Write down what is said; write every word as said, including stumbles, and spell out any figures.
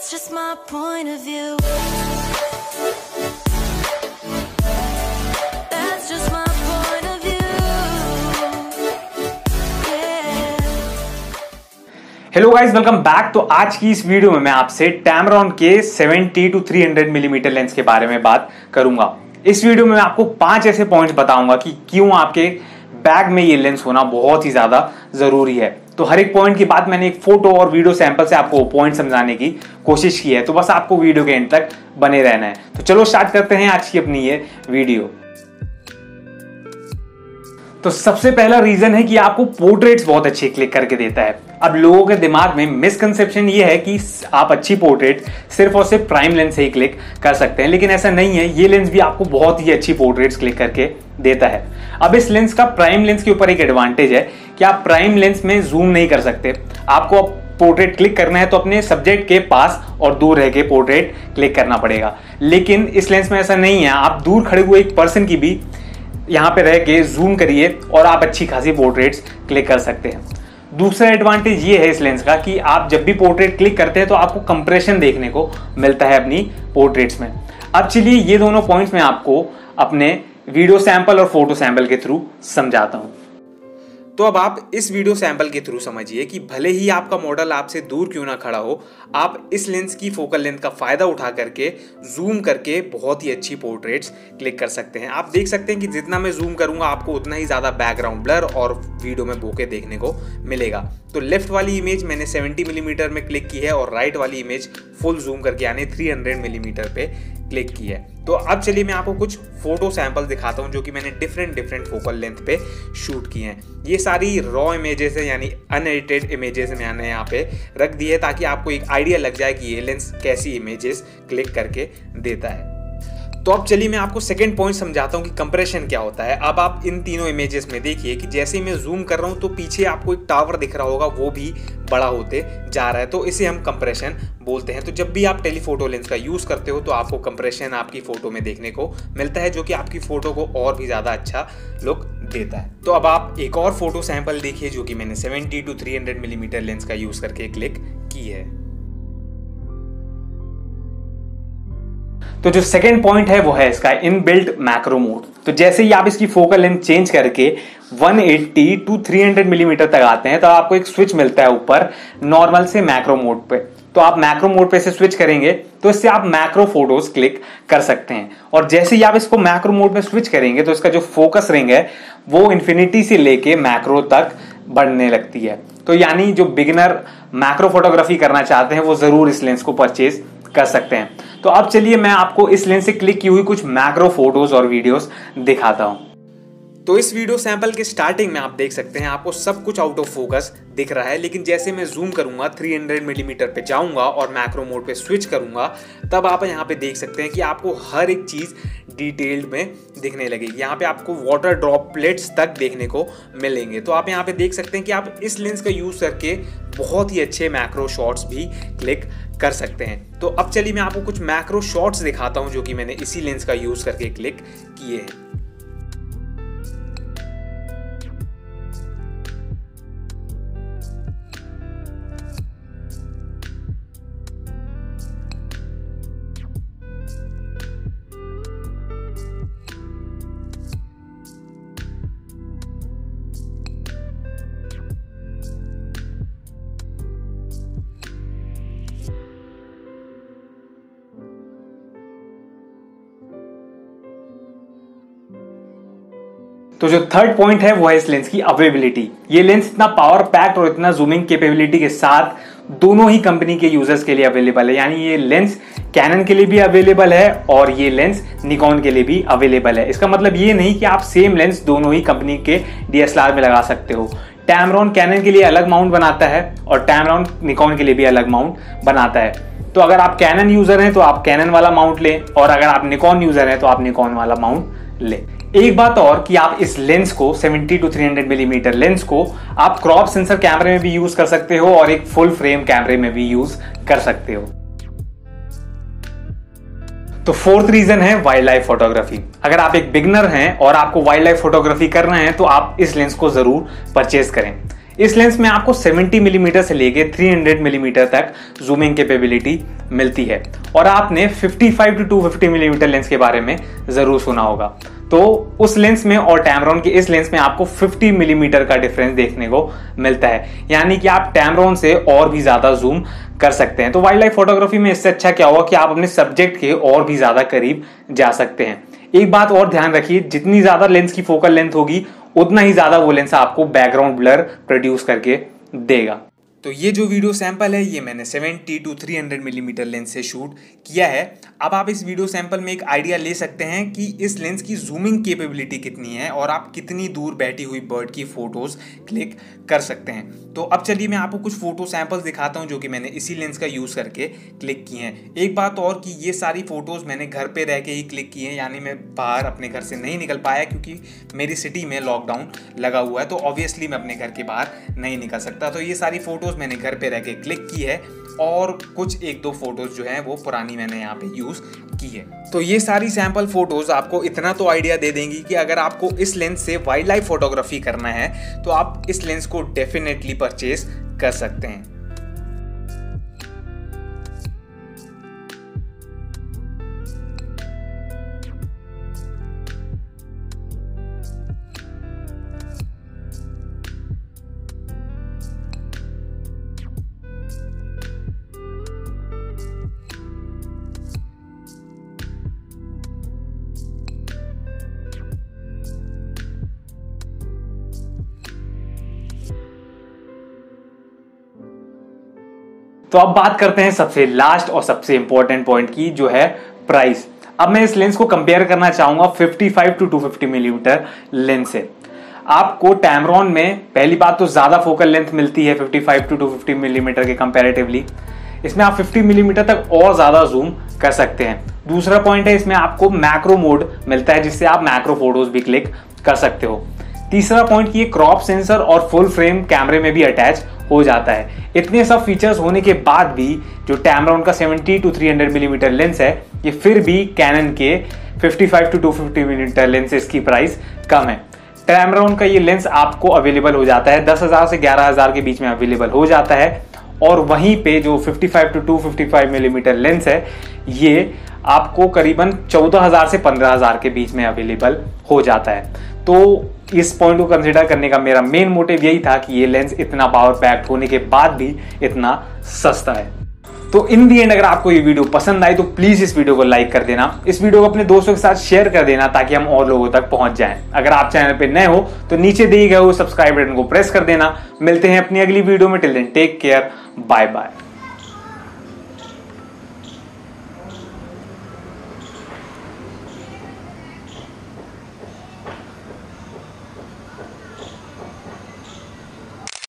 That's just my point of view. That's just my point of view. Yeah. Hello guys, welcome back. तो आज की इस video में मैं आपसे टैमरॉन के seventy to three hundred millimeter lens के बारे में बात करूंगा। इस वीडियो में मैं आपको पांच ऐसे पॉइंट्स बताऊंगा कि क्यों आपके बैग में ये लेंस होना बहुत ही ज्यादा जरूरी है। तो हर एक पॉइंट की बात मैंने एक फोटो और वीडियो सैंपल से आपको पॉइंट समझाने की कोशिश की है, तो बस आपको वीडियो के एंड तक बने रहना है। तो चलो स्टार्ट करते हैं आज की अपनी ये वीडियो। तो सबसे पहला रीजन है कि आपको पोर्ट्रेट्स बहुत अच्छे क्लिक करके देता है। अब लोगों के दिमाग में मिसकंसेप्शन ये है कि आप अच्छी पोर्ट्रेट सिर्फ और सिर्फ प्राइम लेंस से ही क्लिक कर सकते हैं, लेकिन ऐसा नहीं है। ये लेंस भी आपको बहुत ही अच्छी पोर्ट्रेट्स क्लिक करके देता है। अब इस लेंस का प्राइम लेंस के ऊपर एक एडवांटेज है कि आप प्राइम लेंस में जूम नहीं कर सकते। आपको अब पोर्ट्रेट क्लिक करना है तो अपने सब्जेक्ट के पास और दूर रह के पोर्ट्रेट क्लिक करना पड़ेगा, लेकिन इस लेंस में ऐसा नहीं है। आप दूर खड़े हुए एक पर्सन की भी यहाँ पे रह के जूम करिए और आप अच्छी खासी पोर्ट्रेट्स क्लिक कर सकते हैं। दूसरा एडवांटेज ये है इस लेंस का कि आप जब भी पोर्ट्रेट क्लिक करते हैं तो आपको कंप्रेशन देखने को मिलता है अपनी पोर्ट्रेट्स में। अब चलिए ये दोनों पॉइंट्स मैं आपको अपने वीडियो सैंपल और फोटो सैंपल के थ्रू समझाता हूँ। तो अब आप इस वीडियो सैंपल के थ्रू समझिए कि भले ही आपका मॉडल आपसे दूर क्यों ना खड़ा हो, आप इस लेंस की फोकल लेंथ का फ़ायदा उठा करके जूम करके बहुत ही अच्छी पोर्ट्रेट्स क्लिक कर सकते हैं। आप देख सकते हैं कि जितना मैं जूम करूंगा आपको उतना ही ज़्यादा बैकग्राउंड ब्लर और वीडियो में बोके देखने को मिलेगा। तो लेफ्ट वाली इमेज मैंने सेवेंटी मिलीमीटर में क्लिक की है और राइट वाली इमेज फुल जूम करके यानी थ्री हंड्रेड मिलीमीटर पे क्लिक की है। तो अब चलिए मैं आपको कुछ फोटो सैंपल दिखाता हूँ जो कि मैंने डिफरेंट डिफरेंट फोकल लेंथ पे शूट किए हैं। ये सारी रॉ इमेजेस हैं यानी अनएडिटेड इमेजेस मैंने यहाँ पे रख दी है ताकि आपको एक आइडिया लग जाए कि ये लेंस कैसी इमेजेस क्लिक करके देता है। तो अब चलिए मैं आपको सेकंड पॉइंट समझाता हूँ कि कंप्रेशन क्या होता है। अब आप इन तीनों इमेजेस में देखिए कि जैसे ही मैं जूम कर रहा हूँ तो पीछे आपको एक टावर दिख रहा होगा, वो भी बड़ा होते जा रहा है, तो इसे हम कंप्रेशन बोलते हैं। तो जब भी आप टेलीफोटो लेंस का यूज़ करते हो तो आपको कंप्रेशन आपकी फ़ोटो में देखने को मिलता है, जो कि आपकी फ़ोटो को और भी ज़्यादा अच्छा लुक देता है। तो अब आप एक और फोटो सैंपल देखिए जो कि मैंने seventy to three hundred millimeter lens का यूज़ करके क्लिक की है। तो जो सेकेंड पॉइंट है वो है इसका इनबिल्ट मैक्रो मोड। तो जैसे ही आप इसकी फोकल लेंथ चेंज करके one eighty to three hundred millimeter तक आते हैं तो आपको एक स्विच मिलता है ऊपर नॉर्मल से मैक्रो मोड पे। तो आप मैक्रो मोड पे इसे स्विच करेंगे तो इससे आप मैक्रो फोटोज क्लिक कर सकते हैं। और जैसे ही आप इसको मैक्रो मोड में स्विच करेंगे तो इसका जो फोकस रिंग है वो इन्फिनिटी से लेके मैक्रो तक बढ़ने लगती है। तो यानी जो बिगिनर मैक्रो फोटोग्राफी करना चाहते हैं वो जरूर इस लेंस को परचेज कर सकते हैं। तो अब चलिए मैं आपको इस लेंस से क्लिक की हुई कुछ मैक्रो फोटोज और वीडियोस दिखाता हूं। तो इस वीडियो सैंपल के स्टार्टिंग में आप देख सकते हैं आपको सब कुछ आउट ऑफ फोकस दिख रहा है, लेकिन जैसे मैं जूम करूंगा थ्री हंड्रेड मिलीमीटर पे जाऊंगा और मैक्रो मोड पे स्विच करूंगा तब आप यहाँ पे देख सकते हैं कि आपको हर एक चीज़ डिटेल्ड में दिखने लगेगी। यहाँ पे आपको वाटर ड्रॉपलेट्स तक देखने को मिलेंगे। तो आप यहाँ पे देख सकते हैं कि आप इस लेंस का यूज़ करके बहुत ही अच्छे मैक्रो शॉट्स भी क्लिक कर सकते हैं। तो अब चलिए मैं आपको कुछ मैक्रो शॉट्स दिखाता हूँ जो कि मैंने इसी लेंस का यूज़ करके क्लिक किए हैं। तो जो थर्ड पॉइंट है वो है इस लेंस की अवेलेबिलिटी। ये लेंस इतना पावर पैक्ड और इतना जूमिंग कैपेबिलिटी के साथ दोनों ही कंपनी के यूजर्स के लिए अवेलेबल है। यानी ये लेंस कैनन के लिए भी अवेलेबल है और ये लेंस निकॉन के लिए भी अवेलेबल है। इसका मतलब ये नहीं कि आप सेम लेंस दोनों ही कंपनी के डीएसएलआर में लगा सकते हो। टैमरॉन कैनन के लिए अलग माउंट बनाता है और टैमरॉन निकॉन के लिए भी अलग माउंट बनाता है। तो अगर आप कैनन यूजर हैं तो आप कैनन वाला माउंट लें और अगर आप निकॉन यूजर हैं तो आप निकॉन वाला माउंट लें। एक बात और कि आप इस लेंस को seventy to three hundred millimeter lens को आप क्रॉप सेंसर कैमरे में भी यूज कर सकते हो और एक फुल फ्रेम कैमरे में भी यूज कर सकते हो। तो फोर्थ रीजन है वाइल्ड लाइफ फोटोग्राफी। अगर आप एक बिगनर हैं और आपको वाइल्ड लाइफ फोटोग्राफी करना है तो आप इस लेंस को जरूर परचेज करें। इस लेंस में आपको सत्तर मिलीमीटर से लेके तीन सौ मिलीमीटर तक जूमिंग कैपेबिलिटी मिलती है और आपने पचपन टू दो सौ पचास मिलीमीटर लेंस के बारे में ज़रूर सुना होगा। तो उस लेंस में और टैमरॉन के इस लेंस में आपको पचास मिलीमीटर का डिफरेंस देखने को मिलता है, यानी कि आप टैमरॉन से और भी ज़्यादा जूम कर सकते हैं। तो वाइल्ड लाइफ फोटोग्राफी में इससे अच्छा क्या हुआ कि आप अपने सब्जेक्ट के और भी ज़्यादा करीब जा सकते हैं। एक बात और ध्यान रखिए, जितनी ज़्यादा लेंस की फोकल लेंथ होगी उतना ही ज़्यादा वो लेंस आपको बैकग्राउंड ब्लर प्रोड्यूस करके देगा। तो ये जो वीडियो सैंपल है ये मैंने सत्तर टू तीन सौ मिलीमीटर लेंस से शूट किया है। अब आप इस वीडियो सैंपल में एक आइडिया ले सकते हैं कि इस लेंस की जूमिंग कैपेबिलिटी कितनी है और आप कितनी दूर बैठी हुई बर्ड की फ़ोटोज़ क्लिक कर सकते हैं। तो अब चलिए मैं आपको कुछ फ़ोटो सैंपल्स दिखाता हूं जो कि मैंने इसी लेंस का यूज़ करके क्लिक किए हैं। एक बात और कि ये सारी फ़ोटोज़ मैंने घर पर रह के ही क्लिक की हैं, यानी मैं बाहर अपने घर से नहीं निकल पाया क्योंकि मेरी सिटी में लॉकडाउन लगा हुआ है, तो ऑब्वियसली मैं अपने घर के बाहर नहीं निकल सकता। तो ये सारी फ़ोटो मैंने घर पे रह के क्लिक की है और कुछ एक दो फोटोज जो हैं वो पुरानी मैंने यहाँ पे यूज़ की है। तो ये सारी सैंपल फोटोज आपको इतना तो आइडिया दे देंगी कि अगर आपको इस लेंस से वाइल्ड लाइफ फोटोग्राफी करना है तो आप इस लेंस को डेफिनेटली परचेज कर सकते हैं। तो अब बात करते हैं सबसे लास्ट और सबसे इंपॉर्टेंट पॉइंट की, जो है प्राइस। अब मैं इस लेंस को कंपेयर करना चाहूँगा पचपन टू दो सौ पचास मिलीमीटर लेंस से। आपको टैमरॉन में पहली बात तो ज़्यादा फोकल लेंथ मिलती है पचपन टू दो सौ पचास मिलीमीटर के कंपैरेटिवली। इसमें आप पचास मिलीमीटर तक और ज़्यादा जूम कर सकते हैं। दूसरा पॉइंट है, इसमें आपको मैक्रो मोड मिलता है जिससे आप मैक्रो फोटोज भी क्लिक कर सकते हो। तीसरा पॉइंट कि ये क्रॉप सेंसर और फुल फ्रेम कैमरे में भी अटैच हो जाता है। इतने सब फीचर्स होने के बाद भी जो टैमरॉन का सत्तर टू तीन सौ मिलीमीटर लेंस है ये फिर भी कैनन के पचपन टू दो सौ पचास मिलीमीटर लेंसेस की प्राइस कम है। टैमरॉन का ये लेंस आपको अवेलेबल हो जाता है दस हज़ार से ग्यारह हज़ार के बीच में अवेलेबल हो जाता है, और वहीं पे जो पचपन टू दो सौ पचास मिलीमीटर लेंस है ये आपको करीबन चौदह हज़ार से पंद्रह हज़ार के बीच में अवेलेबल हो जाता है। तो इस पॉइंट को कंसिडर करने का मेरा मेन मोटिव यही था कि ये लेंस इतना पावर पैक्ड होने के बाद भी इतना सस्ता है। तो इन दी एंड अगर आपको ये वीडियो पसंद आई तो प्लीज़ इस वीडियो को लाइक कर देना, इस वीडियो को अपने दोस्तों के साथ शेयर कर देना ताकि हम और लोगों तक पहुंच जाएं। अगर आप चैनल पे नए हो तो नीचे दिए गए सब्सक्राइब बटन को प्रेस कर देना। मिलते हैं अपनी अगली वीडियो में, till then take care, bye bye.